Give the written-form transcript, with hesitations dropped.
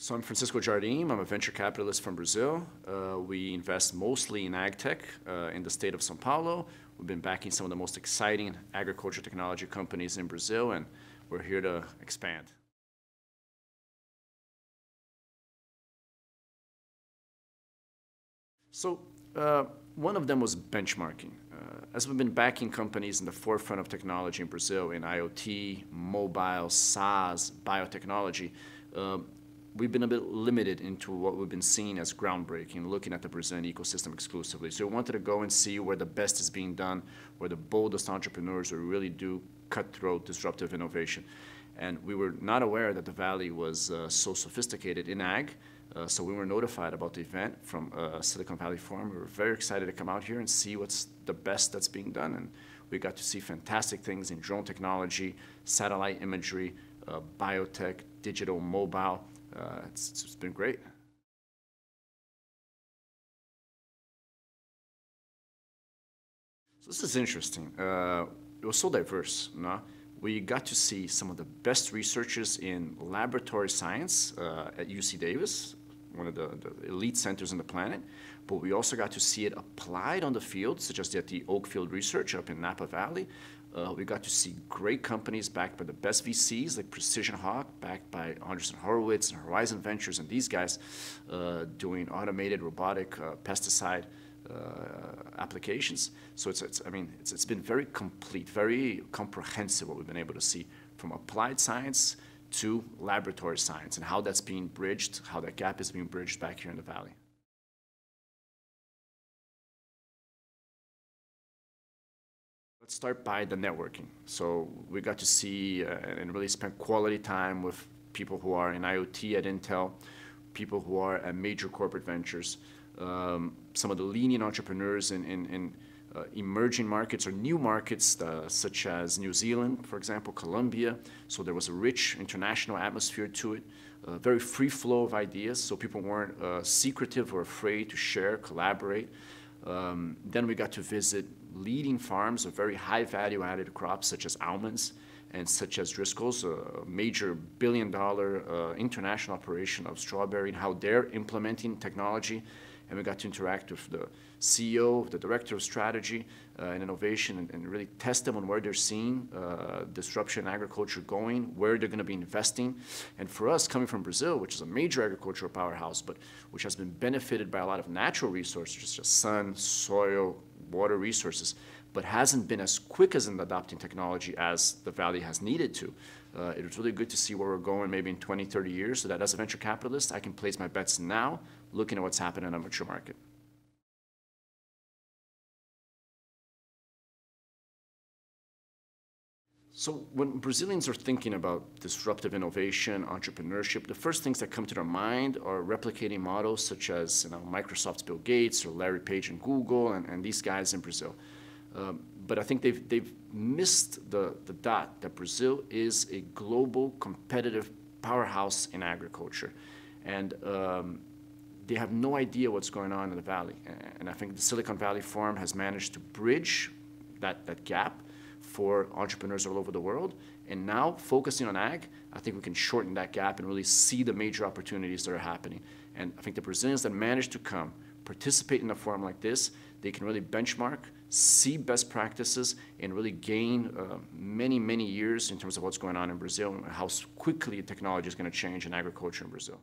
So I'm Francisco Jardim. I'm a venture capitalist from Brazil. We invest mostly in ag tech in the state of São Paulo. We've been backing some of the most exciting agriculture technology companies in Brazil, and we're here to expand. So one of them was benchmarking. As we've been backing companies in the forefront of technology in Brazil, in IoT, mobile, SaaS, biotechnology, we've been a bit limited into what we've been seeing as groundbreaking, looking at the Brazilian ecosystem exclusively. So we wanted to go and see where the best is being done, where the boldest entrepreneurs will really do cutthroat, disruptive innovation. And we were not aware that the Valley was so sophisticated in ag. So we were notified about the event from Silicon Valley Forum. We were very excited to come out here and see what's the best that's being done. And we got to see fantastic things in drone technology, satellite imagery, biotech, digital, mobile. It's been great. So this is interesting. It was so diverse, no? We got to see some of the best researchers in laboratory science at UC Davis, one of the elite centers on the planet, but we also got to see it applied on the field, such as at the Oakfield Research up in Napa Valley. We got to see great companies backed by the best VCs, like Precision Hawk, backed by Anderson Horowitz and Horizon Ventures, and these guys doing automated robotic pesticide applications. So it's been very complete, very comprehensive what we've been able to see from applied science to laboratory science and how that's being bridged, how that gap is being bridged back here in the Valley. Let's start by the networking. So we got to see and really spend quality time with people who are in IoT at Intel, people who are at major corporate ventures, some of the leading entrepreneurs in emerging markets or new markets, such as New Zealand, for example, Colombia. So there was a rich international atmosphere to it, a very free flow of ideas, so people weren't secretive or afraid to share, collaborate. Then we got to visit leading farms of very high value-added crops, such as almonds and such as Driscoll's, a major billion-dollar international operation of strawberry, and how they're implementing technology. And we got to interact with the CEO, the director of strategy and innovation, and really test them on where they're seeing disruption in agriculture going, where they're going to be investing. And for us, coming from Brazil, which is a major agricultural powerhouse, but which has been benefited by a lot of natural resources, such as sun, soil, water resources, but hasn't been as quick as in adopting technology as the Valley has needed to. It was really good to see where we're going maybe in 20, 30 years, so that as a venture capitalist, I can place my bets now, looking at what's happening in a mature market. So when Brazilians are thinking about disruptive innovation, entrepreneurship, the first things that come to their mind are replicating models such as Microsoft's Bill Gates or Larry Page and Google and these guys in Brazil. But I think they've missed the dot that Brazil is a global competitive powerhouse in agriculture. And they have no idea what's going on in the Valley. And I think the Silicon Valley Forum has managed to bridge that gap for entrepreneurs all over the world. And now, focusing on ag, I think we can shorten that gap and really see the major opportunities that are happening. And I think the Brazilians that manage to come, participate in a forum like this, they can really benchmark, see best practices, and really gain many, many years in terms of what's going on in Brazil and how quickly technology is going to change in agriculture in Brazil.